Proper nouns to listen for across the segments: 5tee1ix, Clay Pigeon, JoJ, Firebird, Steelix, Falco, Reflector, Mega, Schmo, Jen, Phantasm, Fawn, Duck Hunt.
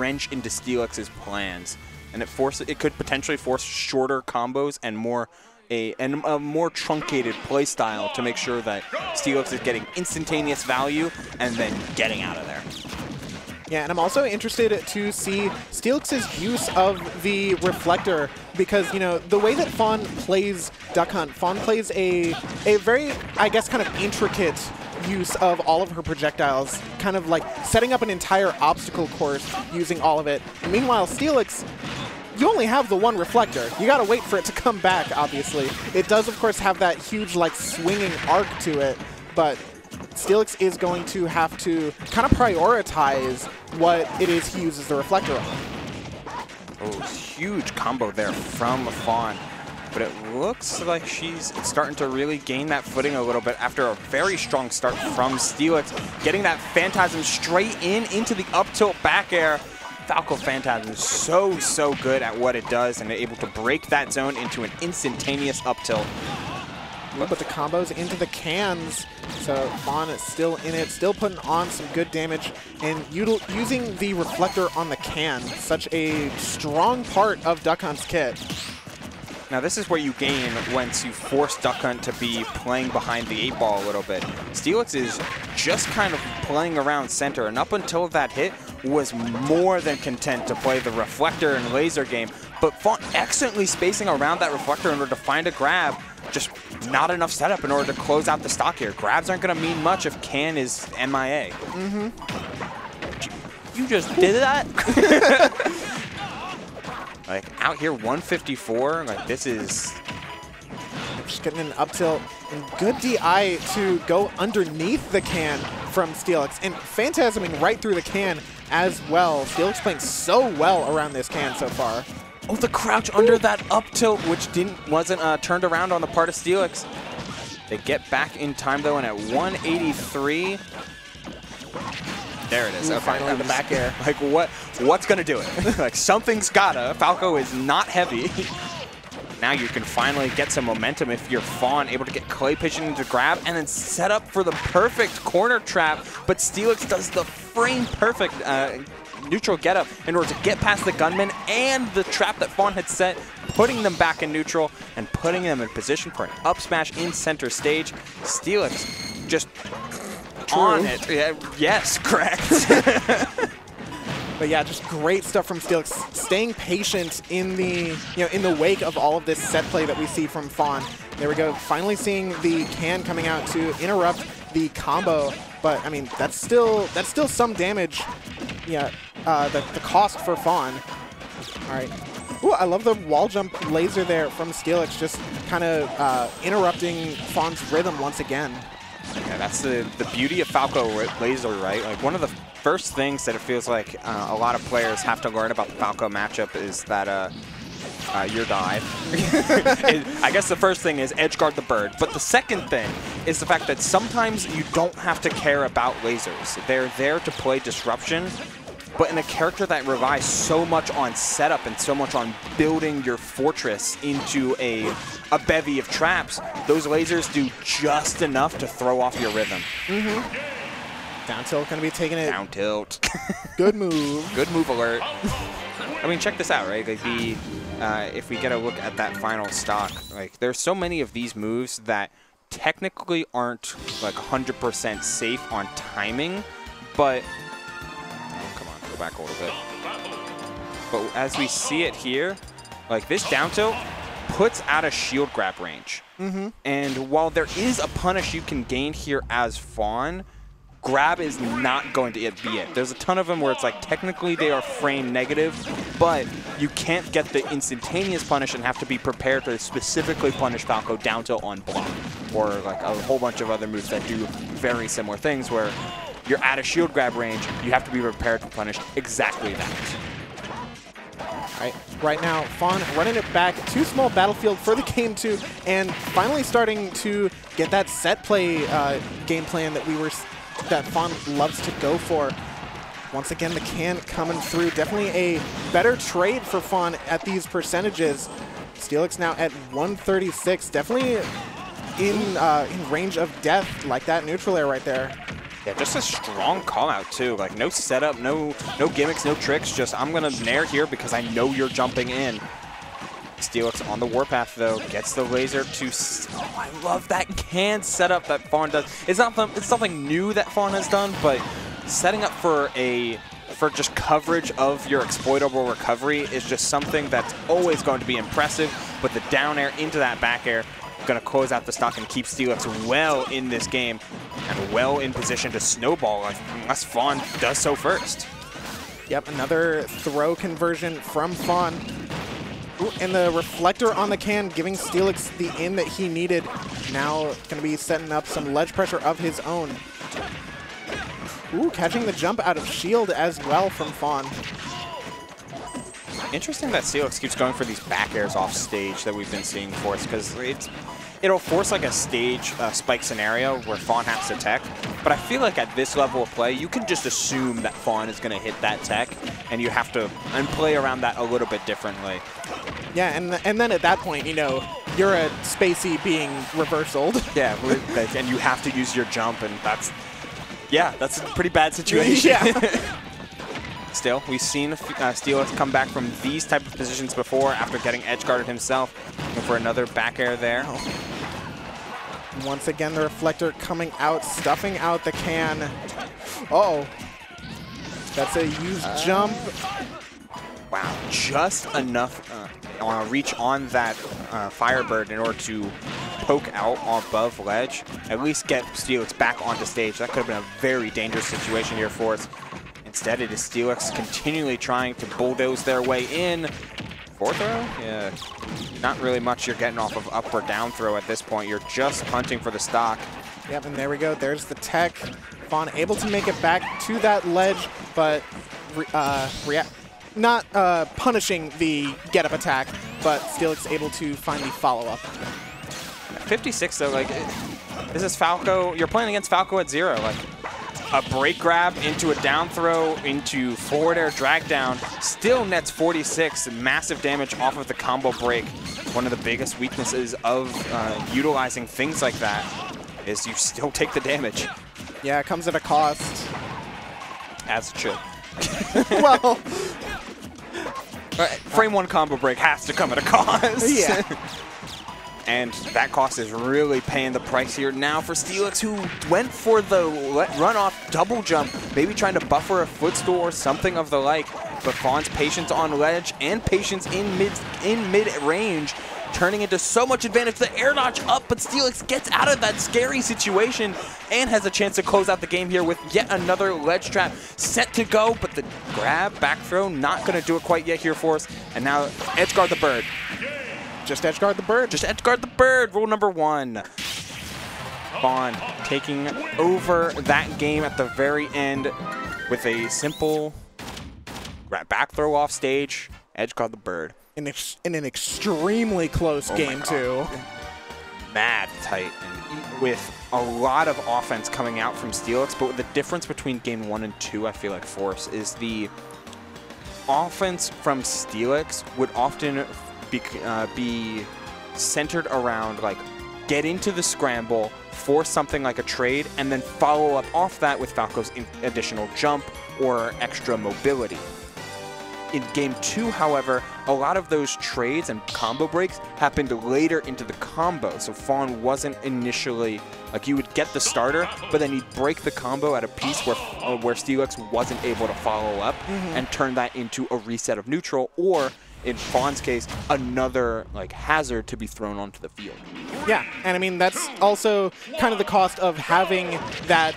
wrench into Steelix's plans, and it could potentially force shorter combos and a more truncated play style to make sure that Steelix is getting instantaneous value and then getting out of there. Yeah, and I'm also interested to see Steelix's use of the Reflector because, you know, the way that Fawn plays Duck Hunt, Fawn plays a very, I guess, kind of intricate use of all of her projectiles, kind of like setting up an entire obstacle course using all of it. And meanwhile, Steelix, you only have the one Reflector. You gotta wait for it to come back, obviously. It does, of course, have that huge, like, swinging arc to it, but Steelix is going to have to kind of prioritize what it is he uses the Reflector on. Oh, huge combo there from Fawn. But it looks like she's starting to really gain that footing a little bit after a very strong start from Steelix. Getting that Phantasm straight into the up tilt back air. Falco Phantasm is so good at what it does and able to break that zone into an instantaneous up tilt. But the combos into the cans, so Fawn is still in it, still putting on some good damage, and using the Reflector on the can, such a strong part of Duck Hunt's kit. Now this is where you gain once you force Duck Hunt to be playing behind the 8-ball a little bit. Steelix is just kind of playing around center, and up until that hit was more than content to play the Reflector and Laser game, but Fawn excellently spacing around that Reflector in order to find a grab. Just not enough setup in order to close out the stock here. Grabs aren't going to mean much if Can is MIA. You just did that? Like, out here, 154. Like, this is... Just getting an up tilt. And good DI to go underneath the can from Steelix. And phantasming right through the can as well. Steelix playing so well around this can so far. Oh, the crouch under that up tilt, which wasn't turned around on the part of Steelix. They get back in time, though, and at 183... There it is. Ooh, okay. Finally the back air. Like, what's going to do it? Like, something's gotta. Falco is not heavy. Now you can finally get some momentum if you're Fawn, able to get Clay Pigeon into grab and then set up for the perfect corner trap, but Steelix does the frame-perfect neutral getup in order to get past the gunman and the trap that Fawn had set, putting them back in neutral and putting them in position for an up smash in center stage. Steelix just on it. Yes, correct. But yeah, just great stuff from Steelix, staying patient in the wake of all of this set play that we see from Fawn. There we go, finally seeing the can coming out to interrupt the combo, but I mean that's still some damage. Yeah, the cost for Fawn. All right. Ooh, I love the wall jump laser there from Steelix, just kind of interrupting Fawn's rhythm once again. Yeah, that's the beauty of Falco laser, right? Like, one of the first things that it feels like a lot of players have to learn about the Falco matchup is that your dive. I guess the first thing is edge guard the bird, but the second thing is the fact that sometimes you don't have to care about lasers. They're there to play disruption, but in a character that relies so much on setup and so much on building your fortress into a bevy of traps, those lasers do just enough to throw off your rhythm. Down tilt gonna be taking it. Down tilt. Good move. Good move alert. I mean, check this out, right? Like, the if we get a look at that final stock, like, there's so many of these moves that technically aren't like 100% safe on timing, but come on, go back a little bit. But as we see it here, like, this down tilt puts out a shield grab range. And while there is a punish you can gain here as Fawn, grab is not going to be it. There's a ton of them where it's like technically they are frame negative, but you can't get the instantaneous punish and have to be prepared to specifically punish Falco down tilt on block, or like a whole bunch of other moves that do very similar things where you're at a shield grab range, you have to be prepared to punish exactly that. Right now, Fawn running it back. Too small battlefield for the game two, and finally starting to get that set play game plan that that Fawn loves to go for. Once again, the can coming through. Definitely a better trade for Fawn at these percentages. Steelix now at 136. Definitely in range of death, like that neutral air right there. Yeah, just a strong call out too. Like no setup, no gimmicks, no tricks. Just I'm gonna nair here because I know you're jumping in. Steelix on the warpath though, gets the laser to. Oh, I love that can setup that Fawn does. It's something new that Fawn has done, but setting up for a just coverage of your exploitable recovery is just something that's always going to be impressive. But the down air into that back air, gonna close out the stock and keep Steelix well in this game and well in position to snowball unless Fawn does so first. Yep, another throw conversion from Fawn. Ooh, and the reflector on the can, giving Steelix the in that he needed. Now going to be setting up some ledge pressure of his own. Ooh, catching the jump out of shield as well from Fawn. Interesting that Steelix keeps going for these back airs off stage that we've been seeing forced, because it'll force like a stage spike scenario where Fawn has to tech. But I feel like at this level of play, you can just assume that Fawn is going to hit that tech, and you have to play around that a little bit differently. Yeah, and then at that point, you know, you're a spacey being reversaled. Yeah, and you have to use your jump, and that's, yeah, that's a pretty bad situation. Yeah. Still, we've seen Steelix come back from these type of positions before after getting edge guarded himself. Looking for another back air there. Once again, the reflector coming out, stuffing out the can. Uh-oh. That's a used jump. Wow, just enough reach on that Firebird in order to poke out above ledge. At least get Steelix back onto stage. That could have been a very dangerous situation here for us. Instead, it is Steelix continually trying to bulldoze their way in. Fourth throw? Yeah. Not really much you're getting off of up or down throw at this point. You're just hunting for the stock. Yep, and there we go. There's the tech. Fawn able to make it back to that ledge, but not punishing the get-up attack, but Steelix able to find the follow-up. 5tee1ix, though, like, this is Falco. You're playing against Falco at 0. Like, a break grab into a down throw, into forward air drag down, still nets 46, massive damage off of the combo break. One of the biggest weaknesses of utilizing things like that is you still take the damage. Yeah, it comes at a cost. As it should. Well. Frame 1 combo break has to come at a cost. Yeah. And that cost is really paying the price here now for Steelix, who went for the runoff double jump, maybe trying to buffer a footstool or something of the like. But Fawn's patience on ledge and patience in mid range, turning into so much advantage. The air notch up, but Steelix gets out of that scary situation and has a chance to close out the game here with yet another ledge trap set to go. But the grab, back throw, not going to do it quite yet here for us. And now edge guard the bird. Just edge guard the bird. Just edge guard the bird. Rule number 1. Fawn taking over that game at the very end with a simple back throw off stage. Edge guard the bird. In an extremely close game too. Mad tight and with a lot of offense coming out from Steelix. But the difference between game 1 and 2, I feel like, for us is the offense from Steelix would often be centered around, like, get into the scramble, force something like a trade, and then follow up off that with Falco's additional jump or extra mobility. In game 2, however, a lot of those trades and combo breaks happened later into the combo, so Fawn wasn't initially, like, you would get the starter, but then he'd break the combo at a piece where Steelix wasn't able to follow up and turn that into a reset of neutral, or in Fawn's case, another, like, hazard to be thrown onto the field. Yeah, and I mean, that's also kind of the cost of having that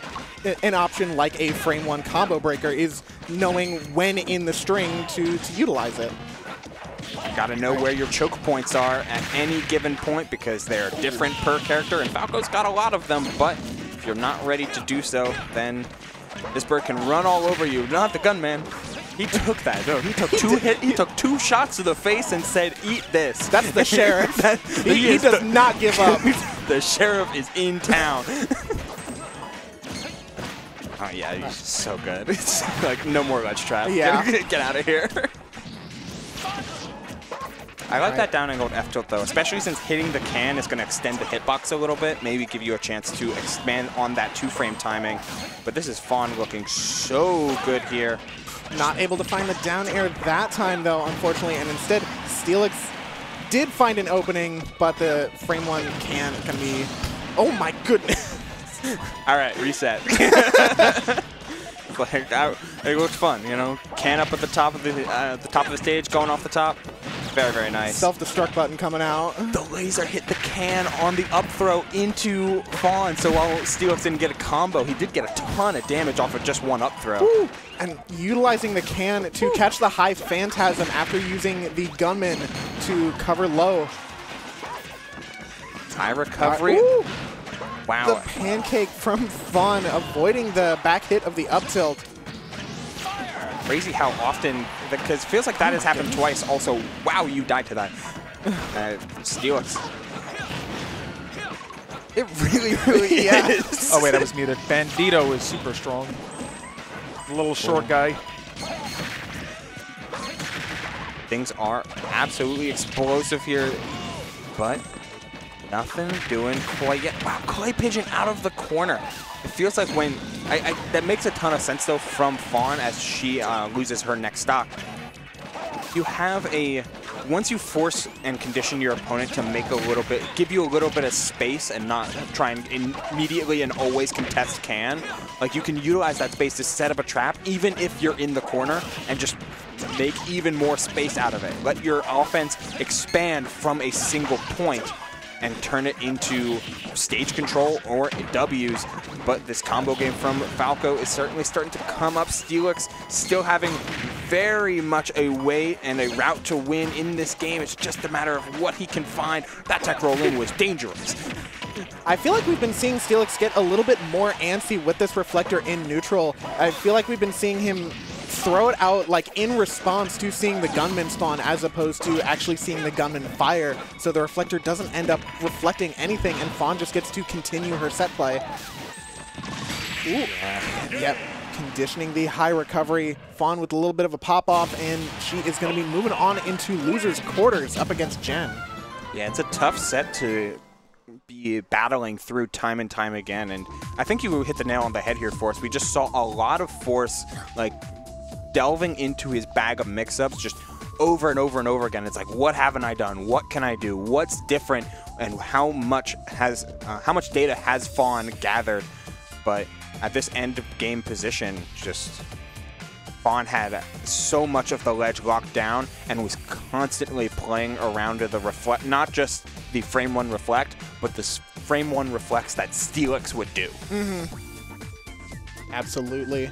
an option like a frame 1 combo breaker, is knowing when in the string to utilize it. You gotta know where your choke points are at any given point, because they're different per character, and Falco's got a lot of them, but if you're not ready to do so, then this bird can run all over you. Not the gun, man. He took that. No, he took 2 shots to the face and said, "Eat this." That's the sheriff. he does not give up. The sheriff is in town. Oh yeah, he's so good. It's like no more ledge trap. Yeah, get out of here. I like that down and gold F tilt though, especially since hitting the can is going to extend the hitbox a little bit, maybe give you a chance to expand on that 2-frame timing. But this is Fawn looking so good here. Not able to find the down air that time though, unfortunately, and instead Steelix did find an opening, but the frame one can be... Oh my goodness! All right, reset. Like, it looks fun, you know. Can up at the top of the stage, going off the top. Very, very nice. Self-destruct button coming out. The laser hit the can on the up throw into Fawn. So while Steelix didn't get a combo, he did get a ton of damage off of just one up throw. Ooh. And utilizing the can to catch the high Phantasm after using the gunman to cover low. High recovery. Wow. The pancake from Fawn, avoiding the back hit of the up tilt. Crazy how often, because it feels like that has happened twice also. Wow, you died to that. Steelix. It really, really is. Oh, wait, I was muted. Bandito is super strong. The little short guy. Things are absolutely explosive here, but... nothing doing quite yet. Wow, Clay Pigeon out of the corner. It feels like when, that makes a ton of sense though from Fawn as she loses her next stock. You have a, once you force and condition your opponent to make a little bit, give you a little bit of space and not try and immediately and always contest can, like you can utilize that space to set up a trap even if you're in the corner and just make even more space out of it. Let your offense expand from a single point and turn it into stage control or W's. But this combo game from Falco is certainly starting to come up. Steelix still having very much a way and a route to win in this game. It's just a matter of what he can find. That tech roll in was dangerous. I feel like we've been seeing Steelix get a little bit more antsy with this Reflector in neutral. I feel like we've been seeing him throw it out like in response to seeing the gunman spawn as opposed to actually seeing the gunman fire, so the Reflector doesn't end up reflecting anything and Fawn just gets to continue her set play. Ooh. Yep, conditioning the high recovery. Fawn with a little bit of a pop off, and she is going to be moving on into losers quarters up against Jen. Yeah, it's a tough set to be battling through time and time again, and I think you hit the nail on the head here for us. We just saw a lot of force like delving into his bag of mix-ups just over and over and over again. It's like, what haven't I done? What can I do? What's different? And how much has data has Fawn gathered? But at this end of game position, just Fawn had so much of the ledge locked down and was constantly playing around to the reflect, not just the frame one reflect, but the frame one reflects that Steelix would do. Mm-hmm. Absolutely.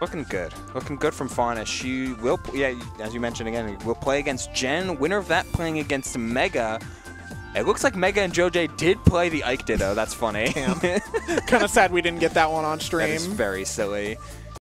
Looking good from Fawn as she will, yeah, as you mentioned again, will play against Jen. Winner of that playing against Mega. It looks like Mega and JoJ did play the Ike Ditto. That's funny. Kind of sad we didn't get that one on stream. That is very silly.